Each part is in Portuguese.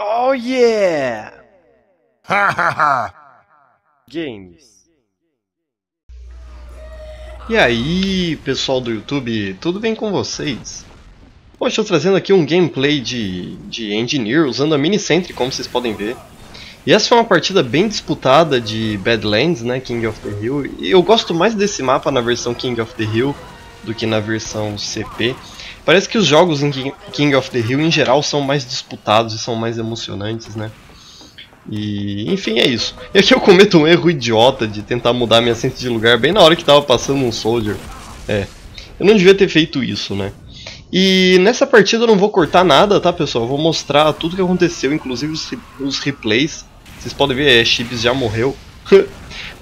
Oh yeah! Games. E aí, pessoal do YouTube, tudo bem com vocês? Hoje estou trazendo aqui um gameplay de Engineer usando a Mini Sentry, como vocês podem ver. E essa foi uma partida bem disputada de Badlands, né, King of the Hill. E eu gosto mais desse mapa na versão King of the Hill do que na versão CP. Parece que os jogos em King of the Hill, em geral, são mais disputados e são mais emocionantes, né? E, enfim, é isso. E aqui eu cometo um erro idiota de tentar mudar minha sentry de lugar bem na hora que tava passando um Soldier. É, eu não devia ter feito isso, né? E nessa partida eu não vou cortar nada, tá, pessoal? Eu vou mostrar tudo que aconteceu, inclusive os replays. Vocês podem ver, Chibis já morreu.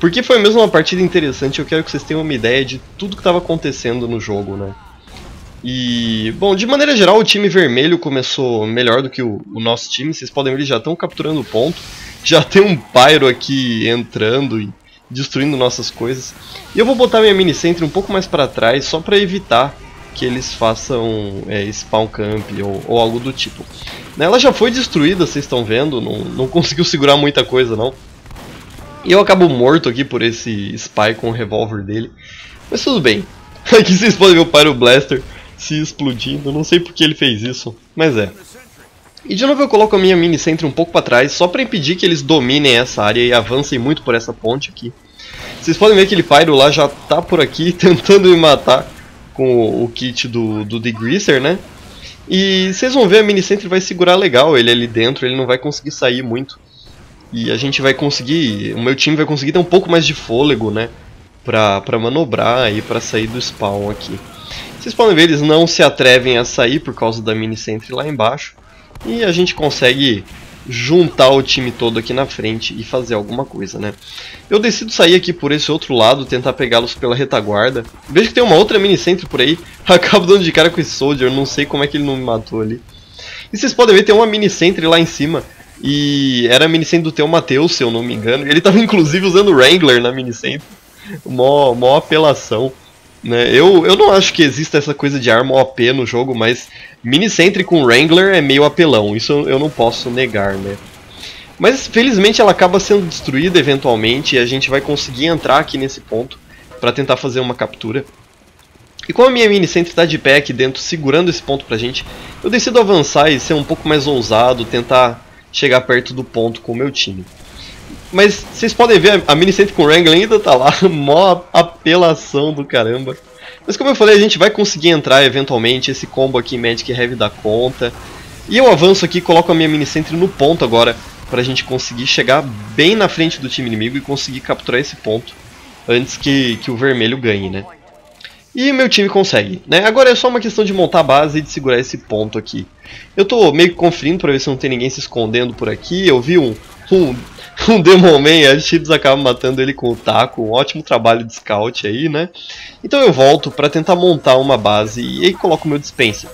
Porque foi mesmo uma partida interessante, eu quero que vocês tenham uma ideia de tudo que estava acontecendo no jogo, né? E, bom, de maneira geral o time vermelho começou melhor do que o nosso time. Vocês podem ver, eles já estão capturando o ponto. Já tem um Pyro aqui entrando e destruindo nossas coisas. E eu vou botar minha Mini Sentry um pouco mais para trás, só para evitar que eles façam spawn camp ou algo do tipo. Ela já foi destruída, vocês estão vendo, não conseguiu segurar muita coisa não. E eu acabo morto aqui por esse Spy com o revólver dele. Mas tudo bem. Aqui vocês podem ver o Pyro Blaster se explodindo, não sei porque ele fez isso, mas é. E de novo eu coloco a minha Mini Sentry um pouco para trás, só para impedir que eles dominem essa área e avancem muito por essa ponte aqui. Vocês podem ver que aquele Pyro lá já tá por aqui tentando me matar com o kit do DeGreaser, né? E vocês vão ver, a Mini Sentry vai segurar legal ele ali dentro, ele não vai conseguir sair muito. E a gente vai conseguir, o meu time vai conseguir ter um pouco mais de fôlego, né? Pra manobrar e pra sair do spawn aqui. Vocês podem ver, eles não se atrevem a sair por causa da Mini Sentry lá embaixo. E a gente consegue juntar o time todo aqui na frente e fazer alguma coisa, né? Eu decido sair aqui por esse outro lado, tentar pegá-los pela retaguarda. Vejo que tem uma outra Mini Sentry por aí. Acabo dando de cara com esse Soldier, não sei como é que ele não me matou ali. E vocês podem ver, tem uma Mini Sentry lá em cima. E era a Mini Sentry do teu Matheus, se eu não me engano. Ele estava inclusive usando o Wrangler na Mini Sentry. Mó apelação. Né? Eu não acho que exista essa coisa de arma OP no jogo, mas Mini Sentry com Wrangler é meio apelão, isso eu não posso negar, né? Mas felizmente ela acaba sendo destruída eventualmente e a gente vai conseguir entrar aqui nesse ponto para tentar fazer uma captura. E como a minha Mini Sentry está de pé aqui dentro, segurando esse ponto pra gente, eu decido avançar e ser um pouco mais ousado, tentar chegar perto do ponto com o meu time. Mas vocês podem ver, a Mini Sentry com o Wrangler ainda tá lá, mó apelação do caramba. Mas como eu falei, a gente vai conseguir entrar eventualmente, esse combo aqui Medic e Heavy dá conta. E eu avanço aqui, coloco a minha Mini Sentry no ponto agora, pra gente conseguir chegar bem na frente do time inimigo e conseguir capturar esse ponto antes que o vermelho ganhe, né? E meu time consegue, né? Agora é só uma questão de montar a base e de segurar esse ponto aqui. Eu tô meio que conferindo pra ver se não tem ninguém se escondendo por aqui, eu vi um Demoman, a Chibis acaba matando ele com o taco, um ótimo trabalho de Scout aí, né? Então eu volto para tentar montar uma base e aí coloco o meu dispenser.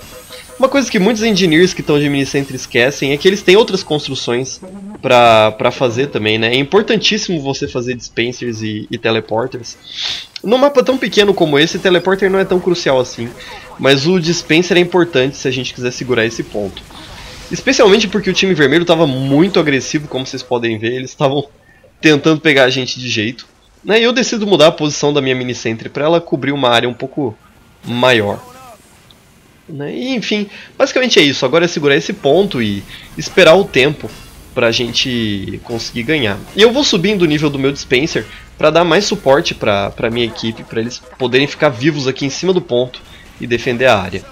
Uma coisa que muitos engineers que estão de Mini Sentry esquecem é que eles têm outras construções para fazer também, né? É importantíssimo você fazer dispensers e teleporters. Num mapa tão pequeno como esse, teleporter não é tão crucial assim, mas o dispenser é importante se a gente quiser segurar esse ponto. Especialmente porque o time vermelho estava muito agressivo, como vocês podem ver, eles estavam tentando pegar a gente de jeito. Né? E eu decido mudar a posição da minha Mini Sentry para ela cobrir uma área um pouco maior. Né? E, enfim, basicamente é isso. Agora é segurar esse ponto e esperar o tempo para a gente conseguir ganhar. E eu vou subindo o nível do meu dispenser para dar mais suporte para a minha equipe, para eles poderem ficar vivos aqui em cima do ponto e defender a área.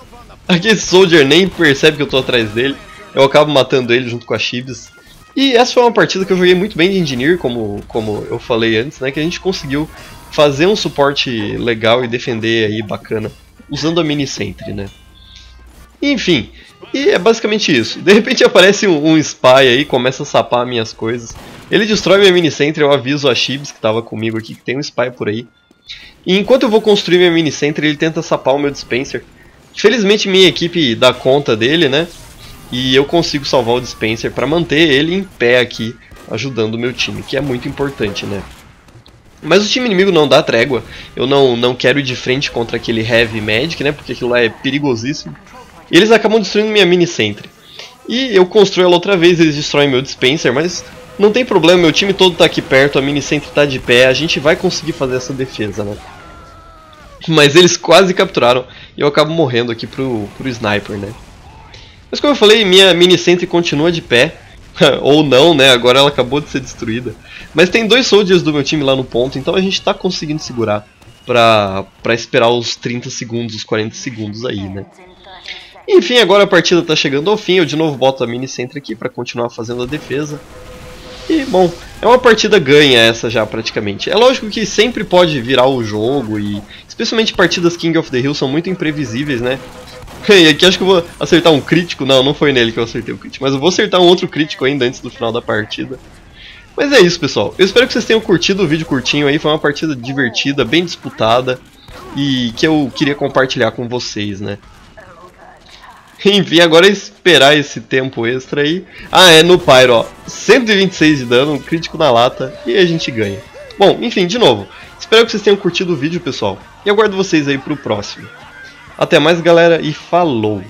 Aqui esse Soldier nem percebe que eu estou atrás dele. Eu acabo matando ele junto com a Chibis. E essa foi uma partida que eu joguei muito bem de Engineer, como eu falei antes, né? Que a gente conseguiu fazer um suporte legal e defender aí bacana, usando a Mini Sentry, né? Enfim, e é basicamente isso. De repente aparece um Spy aí, começa a sapar minhas coisas. Ele destrói minha Mini Sentry, eu aviso a Chibis, que estava comigo aqui, que tem um Spy por aí. E enquanto eu vou construir minha Mini Sentry, ele tenta sapar o meu dispenser. Felizmente minha equipe dá conta dele, né? E eu consigo salvar o dispenser para manter ele em pé aqui, ajudando o meu time, que é muito importante, né? Mas o time inimigo não dá trégua. Eu não quero ir de frente contra aquele Heavy Medic, né? Porque aquilo lá é perigosíssimo. E eles acabam destruindo minha Mini Sentry. E eu construo ela outra vez, eles destroem meu dispenser, mas não tem problema, meu time todo tá aqui perto, a Mini Sentry tá de pé, a gente vai conseguir fazer essa defesa, né? Mas eles quase capturaram e eu acabo morrendo aqui pro sniper, né? Mas como eu falei, minha Mini Sentry continua de pé, ou não, né? Agora ela acabou de ser destruída. Mas tem dois soldiers do meu time lá no ponto, então a gente tá conseguindo segurar pra esperar os 30 segundos, os 40 segundos aí, né? Enfim, agora a partida tá chegando ao fim, eu de novo boto a Mini Sentry aqui pra continuar fazendo a defesa. E, bom, é uma partida ganha essa já praticamente. É lógico que sempre pode virar o jogo e especialmente partidas King of the Hill são muito imprevisíveis, né? E aqui acho que eu vou acertar um crítico. Não, não foi nele que eu acertei o crítico, mas eu vou acertar um outro crítico ainda antes do final da partida. Mas é isso, pessoal. Eu espero que vocês tenham curtido o vídeo curtinho aí. Foi uma partida divertida, bem disputada e que eu queria compartilhar com vocês, né? Enfim, agora é esperar esse tempo extra aí. Ah, é no Pyro, ó. 126 de dano, um crítico na lata e a gente ganha. Bom, enfim, de novo. Espero que vocês tenham curtido o vídeo, pessoal. E aguardo vocês aí pro próximo. Até mais, galera, e falou!